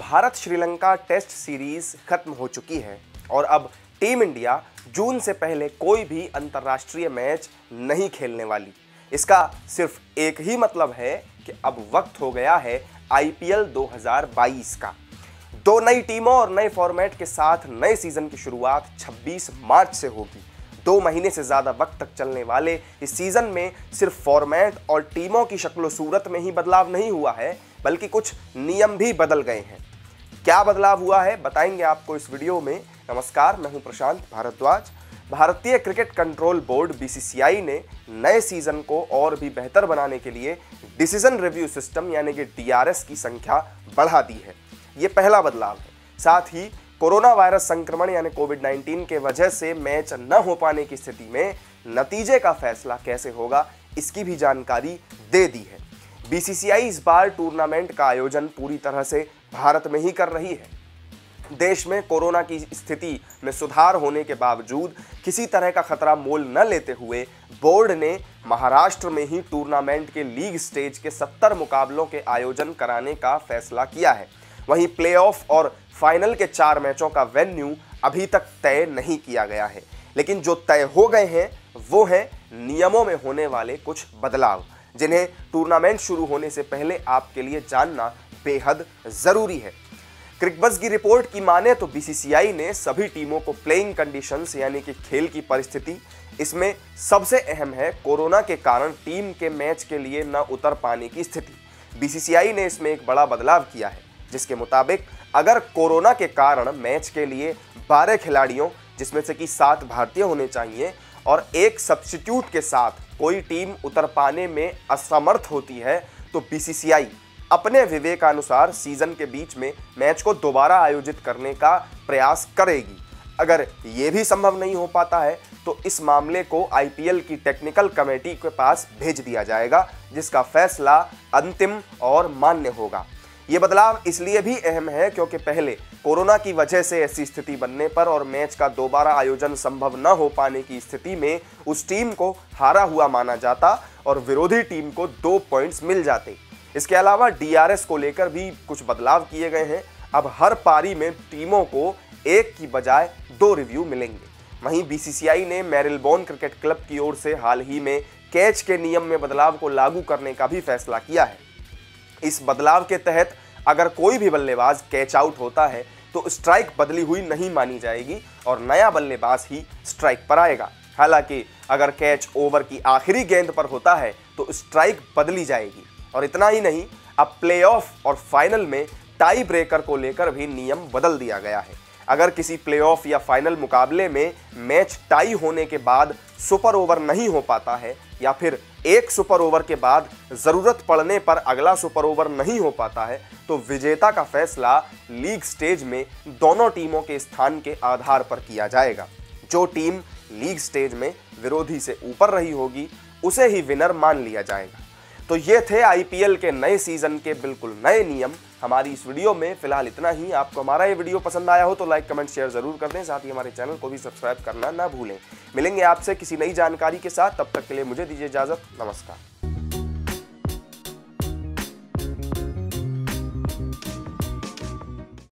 Bharat Sri Lanka test series खत्म हो चुकी है और अब टीम इंडिया जून से पहले कोई भी अंतर्राष्ट्रीय मैच नहीं खेलने वाली। इसका सिर्फ एक ही मतलब है कि अब वक्त हो गया है आईपीएल 2022 का। दो नई टीमों और नए फॉर्मेट के साथ नए सीजन की शुरुआत 26 मार्च से होगी। 2 महीने से ज़्यादा वक्त तक चलने वाले इस सीज़न में सिर्फ फॉर्मेट और टीमों की शक्ल सूरत में ही बदलाव नहीं हुआ है, बल्कि कुछ नियम भी बदल गए हैं। क्या बदलाव हुआ है बताएंगे आपको इस वीडियो में। नमस्कार, मैं हूं प्रशांत भारद्वाज। भारतीय क्रिकेट कंट्रोल बोर्ड बीसीसीआई ने नए सीज़न को और भी बेहतर बनाने के लिए डिसीजन रिव्यू सिस्टम यानी कि DRS की संख्या बढ़ा दी है। ये पहला बदलाव है। साथ ही कोरोना वायरस संक्रमण यानी कोविड-19 के वजह से मैच न हो पाने की स्थिति में नतीजे का फैसला कैसे होगा इसकी भी जानकारी दे दी है। बीसीसीआई इस बार टूर्नामेंट का आयोजन पूरी तरह से भारत में ही कर रही है। देश में कोरोना की स्थिति में सुधार होने के बावजूद किसी तरह का खतरा मोल न लेते हुए बोर्ड ने महाराष्ट्र में ही टूर्नामेंट के लीग स्टेज के 70 मुकाबलों के आयोजन कराने का फैसला किया है। वहीं प्लेऑफ और फाइनल के 4 मैचों का वेन्यू अभी तक तय नहीं किया गया है, लेकिन जो तय हो गए हैं वो है नियमों में होने वाले कुछ बदलाव, जिन्हें टूर्नामेंट शुरू होने से पहले आपके लिए जानना बेहद ज़रूरी है। क्रिकबज़ की रिपोर्ट की माने तो बीसीसीआई ने सभी टीमों को प्लेइंग कंडीशंस यानी कि खेल की परिस्थिति, इसमें सबसे अहम है कोरोना के कारण टीम के मैच के लिए न उतर पाने की स्थिति। बीसीसीआई ने इसमें एक बड़ा बदलाव किया है, जिसके मुताबिक अगर कोरोना के कारण मैच के लिए 12 खिलाड़ियों, जिसमें से कि 7 भारतीय होने चाहिए, और एक सब्स्टिट्यूट के साथ कोई टीम उतर पाने में असमर्थ होती है तो बीसीसीआई अपने विवेकानुसार सीजन के बीच में मैच को दोबारा आयोजित करने का प्रयास करेगी। अगर ये भी संभव नहीं हो पाता है तो इस मामले को आईपीएल की टेक्निकल कमेटी के पास भेज दिया जाएगा, जिसका फैसला अंतिम और मान्य होगा। ये बदलाव इसलिए भी अहम है क्योंकि पहले कोरोना की वजह से ऐसी स्थिति बनने पर और मैच का दोबारा आयोजन संभव न हो पाने की स्थिति में उस टीम को हारा हुआ माना जाता और विरोधी टीम को 2 पॉइंट्स मिल जाते। इसके अलावा DRS को लेकर भी कुछ बदलाव किए गए हैं। अब हर पारी में टीमों को 1 की बजाय 2 रिव्यू मिलेंगे। वहीं बीसीसीआई ने मैरिलबोन क्रिकेट क्लब की ओर से हाल ही में कैच के नियम में बदलाव को लागू करने का भी फैसला किया है। इस बदलाव के तहत अगर कोई भी बल्लेबाज कैच आउट होता है तो स्ट्राइक बदली हुई नहीं मानी जाएगी और नया बल्लेबाज ही स्ट्राइक पर आएगा। हालांकि अगर कैच ओवर की आखिरी गेंद पर होता है तो स्ट्राइक बदली जाएगी। और इतना ही नहीं, अब प्लेऑफ और फाइनल में टाई ब्रेकर को लेकर भी नियम बदल दिया गया है। अगर किसी प्लेऑफ या फाइनल मुकाबले में मैच टाई होने के बाद सुपर ओवर नहीं हो पाता है या फिर एक सुपर ओवर के बाद ज़रूरत पड़ने पर अगला सुपर ओवर नहीं हो पाता है तो विजेता का फैसला लीग स्टेज में दोनों टीमों के स्थान के आधार पर किया जाएगा। जो टीम लीग स्टेज में विरोधी से ऊपर रही होगी उसे ही विनर मान लिया जाएगा। तो ये थे आईपीएल के नए सीज़न के बिल्कुल नए नियम। हमारी इस वीडियो में फिलहाल इतना ही। आपको हमारा ये वीडियो पसंद आया हो तो लाइक कमेंट शेयर ज़रूर कर दें। साथ ही हमारे चैनल को भी सब्सक्राइब करना ना भूलें। मिलेंगे आपसे किसी नई जानकारी के साथ, तब तक के लिए मुझे दीजिए इजाज़त। नमस्कार।